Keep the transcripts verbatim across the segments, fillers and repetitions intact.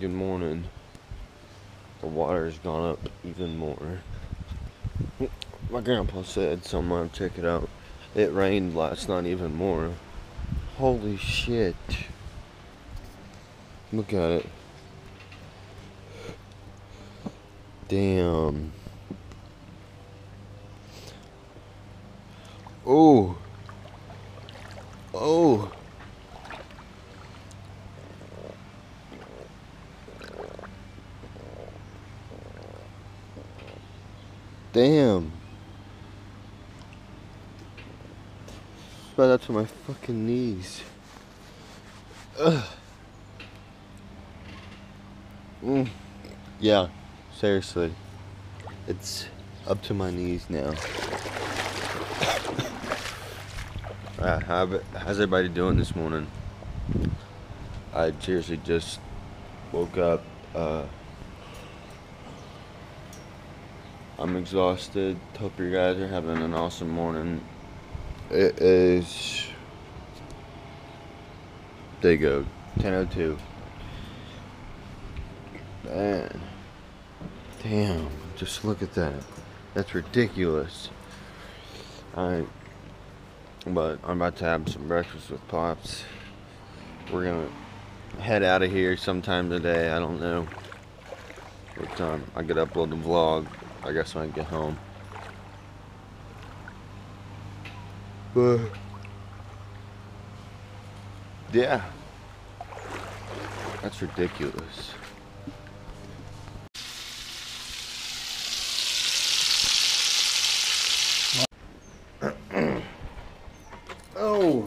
Good morning. The water's gone up even more. My grandpa said, so I'm gonna check it out. It rained last night even more. Holy shit. Look at it. Damn. Oh. Oh. Damn. It's right up to my fucking knees. Ugh. Mm. Yeah, seriously. It's up to my knees now. Uh, how, how's everybody doing this morning? I seriously just woke up. Uh, I'm exhausted. Hope you guys are having an awesome morning. It is... There you go. ten oh two. Man. Damn. Just look at that. That's ridiculous. Alright. But I'm about to have some breakfast with Pops. We're going to head out of here sometime today. I don't know what time. I could upload the vlog, I guess, when I get home. But, yeah. That's ridiculous. Oh!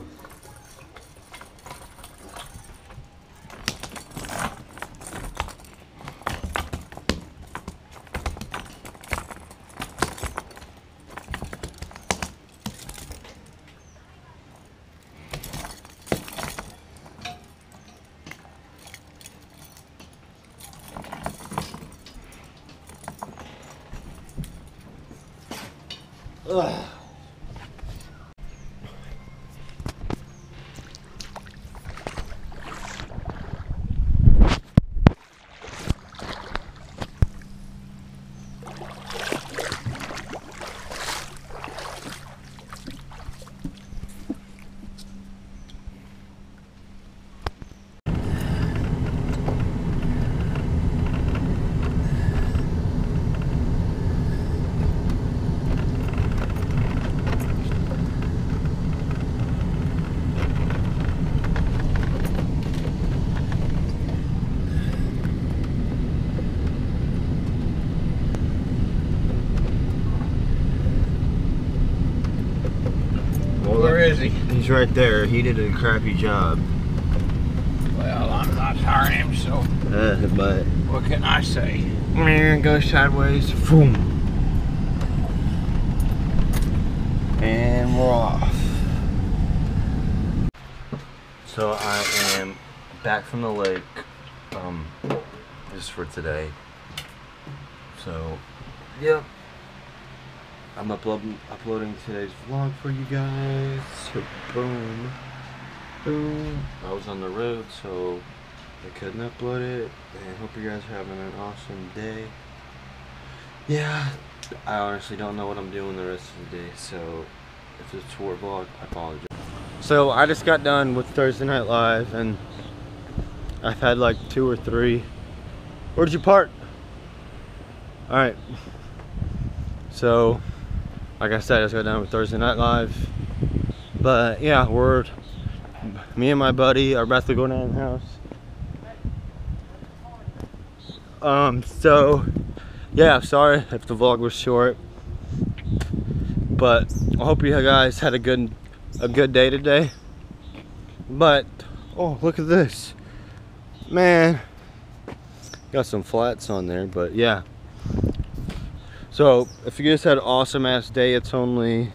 Ugh. He's right there. He did a crappy job. Well, I'm not hiring him, so. Uh, but. What can I say? Man, go sideways. Boom. And we're off. So I am back from the lake, um, just for today. So, yeah. I'm uploading uploading today's vlog for you guys. So boom, boom. I was on the road, so I couldn't upload it. And I hope you guys are having an awesome day. Yeah, I honestly don't know what I'm doing the rest of the day, so if it's a tour vlog, I apologize. So I just got done with Thursday Night Live, and I've had like two or three. Where'd you park? All right. So. Like I said, I just got done with Thursday Night Live. But yeah, we're, me and my buddy are about to go down to the house. Um, so, yeah, sorry if the vlog was short. But I hope you guys had a good, a good day today. But, oh, look at this. Man, got some flats on there, but yeah. So, if you guys had an awesome ass day, it's only,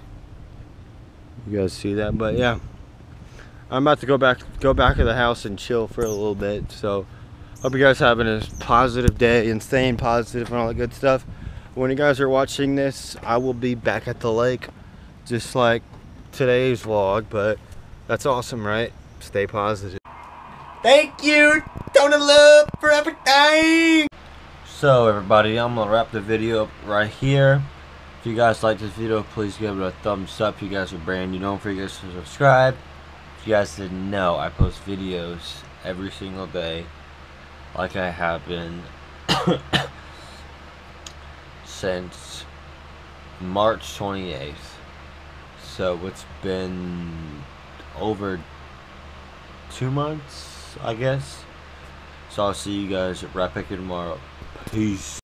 you guys see that, but yeah. I'm about to go back go back to the house and chill for a little bit, so hope you guys are having a positive day and staying positive and all that good stuff. When you guys are watching this, I will be back at the lake, just like today's vlog, but that's awesome, right? Stay positive. Thank you, Tona Love, for everything. So everybody, I'm gonna wrap the video up right here. If you guys like this video, please give it a thumbs up. If you guys are brand new, don't forget to subscribe. If you guys didn't know, I post videos every single day, like I have been since March twenty-eighth. So it's been over two months, I guess. So I'll see you guys right back here tomorrow. Peace.